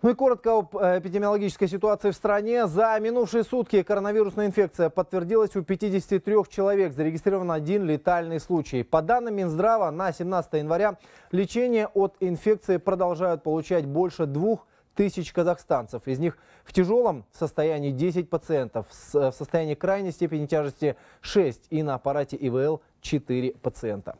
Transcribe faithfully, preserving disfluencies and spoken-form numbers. Ну и коротко об эпидемиологической ситуации в стране. За минувшие сутки коронавирусная инфекция подтвердилась у пятидесяти трёх человек. Зарегистрирован один летальный случай. По данным Минздрава, на семнадцатое января лечение от инфекции продолжают получать больше двух тысяч казахстанцев. Из них в тяжелом состоянии десять пациентов, в состоянии крайней степени тяжести шесть и на аппарате И В Л четыре пациента.